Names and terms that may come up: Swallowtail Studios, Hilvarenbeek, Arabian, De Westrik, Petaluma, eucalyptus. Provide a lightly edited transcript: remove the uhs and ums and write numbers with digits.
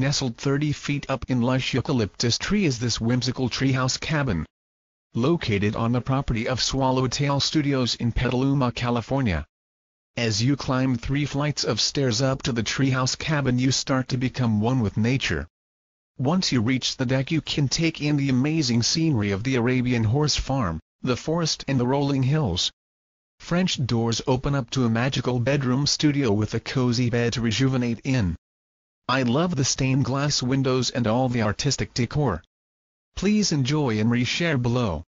Nestled 30 feet up in lush eucalyptus tree is this whimsical treehouse cabin. Located on the property of Swallowtail Studios in Petaluma, California. As you climb 3 flights of stairs up to the treehouse cabin, you start to become one with nature. Once you reach the deck, you can take in the amazing scenery of the Arabian horse farm, the forest and the rolling hills. French doors open up to a magical bedroom studio with a cozy bed to rejuvenate in. I love the stained glass windows and all the artistic decor. Please enjoy and reshare below.